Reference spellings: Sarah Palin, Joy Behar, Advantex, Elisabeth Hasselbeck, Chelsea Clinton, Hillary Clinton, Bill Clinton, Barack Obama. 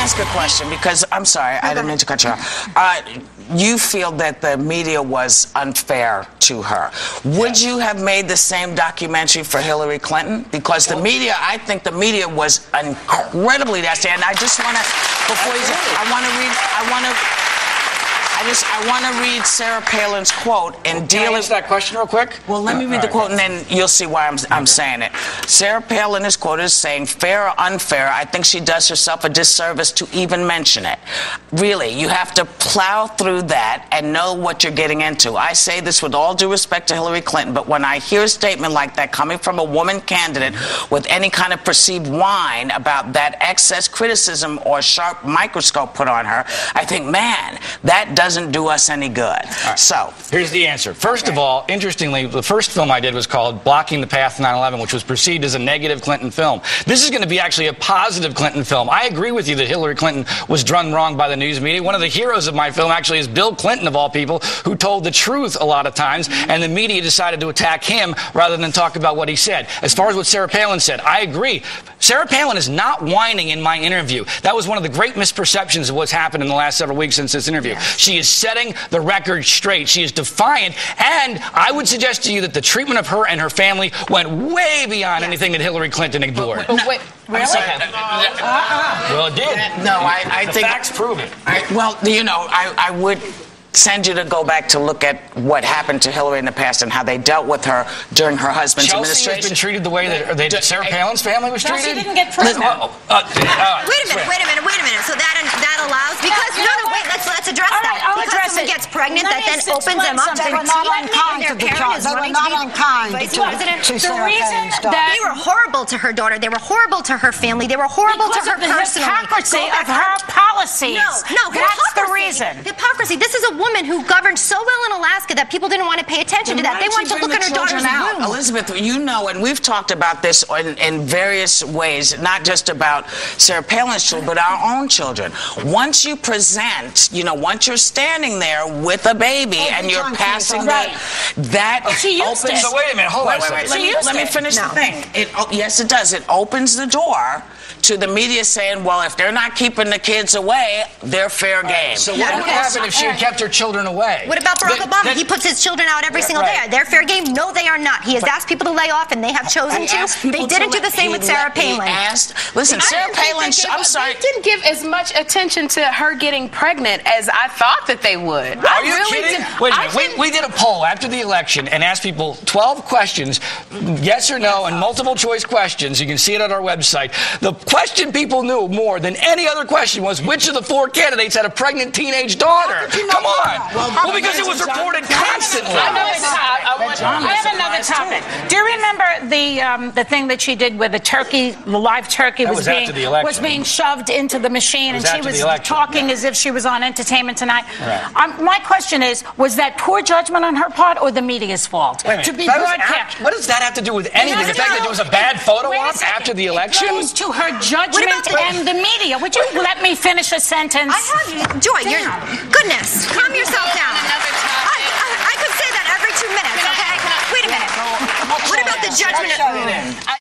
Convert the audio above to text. ask a question? Because, I'm sorry, I didn't mean to cut you off. You feel that the media was unfair to her. Would you have made the same documentary for Hillary Clinton? Because the media, I think the media was incredibly nasty. And I just want to, before you, I want to read Sarah Palin's quote and deal with that question real quick. Well, let me read the quote, and then you'll see why I'm saying it. Sarah Palin, this quote is saying, "Fair or unfair, I think she does herself a disservice to even mention it. Really, you have to plow through that and know what you're getting into. I say this with all due respect to Hillary Clinton, but when I hear a statement like that coming from a woman candidate with any kind of perceived whine about that excess criticism or sharp microscope put on her, I think, man, that doesn't do us any good." Right. So here's the answer. First of all, interestingly, the first film I did was called Blocking the Path to 9/11, which was perceived as a negative Clinton film. This is going to be actually a positive Clinton film. I agree with you that Hillary Clinton was done wrong by the news media. One of the heroes of my film actually is Bill Clinton, of all people, who told the truth a lot of times, and the media decided to attack him rather than talk about what he said. As far as what Sarah Palin said, I agree. Sarah Palin is not whining in my interview. That was one of the great misperceptions of what's happened in the last several weeks since this interview. She is setting the record straight. She is defiant, and I would suggest to you that the treatment of her and her family went way beyond anything that Hillary Clinton ignored. But wait, really? Well, it did. No, I think facts prove it. Well, you know, I would send you to go back to look at what happened to Hillary in the past and how they dealt with her during her husband's administration. Chelsea has been treated the way that Sarah Palin's family was treated? Chelsea didn't get pregnant. Wait a minute. So that allows, because, let's address that. Because someone gets pregnant, that then opens them up. They were not unkind to the child. They were not unkind to Sarah Palin's daughter. They were horrible to her daughter. They were horrible to her family. They were horrible to her personally. Because of the hypocrisy of her policies. No, that's the reason. Hypocrisy. This is a woman who governed so well in Alaska that people didn't want to pay attention to that. They wanted to look at her daughter's room. Elizabeth, you know, and we've talked about this in various ways, not just about Sarah Palin's children, but our own children. Once you present, you know, once you're standing there with a baby and you're passing that opens. So wait a minute, hold on a second. Let me finish the thing. Yes, it does. It opens the door to the media saying, well, if they're not keeping the kids away, they're fair game. So what would happen if she had kept her children away? What about Barack Obama? He puts his children out every single day. They're fair game? No, they are not. He has asked people to lay off, and they have chosen to. They didn't do the same with Sarah Palin. Listen, Sarah Palin, I'm sorry. They didn't give as much attention to her getting pregnant as I thought that they would. Are you kidding? Wait a minute. We did a poll after the election and asked people 12 questions, yes or no, and multiple choice questions. You can see it on our website. The question people knew more than any other question was, which of the four candidates had a pregnant teenage daughter? Come on. Well, because it was reported constantly. I have another topic. Do you remember the thing that she did with the turkey, the live turkey was being shoved into the machine, and she was talking as if she was on Entertainment Tonight? Right. My question is, was that poor judgment on her part or the media's fault? To be broadcast. What does that have to do with anything? The fact that there was a bad photo op after the election? It goes to her judgment and the media. Would you let me finish a sentence? I have you. Joy, goodness. Calm yourself down. I could say that every 2 minutes, okay? Wait a minute. What about the judgment?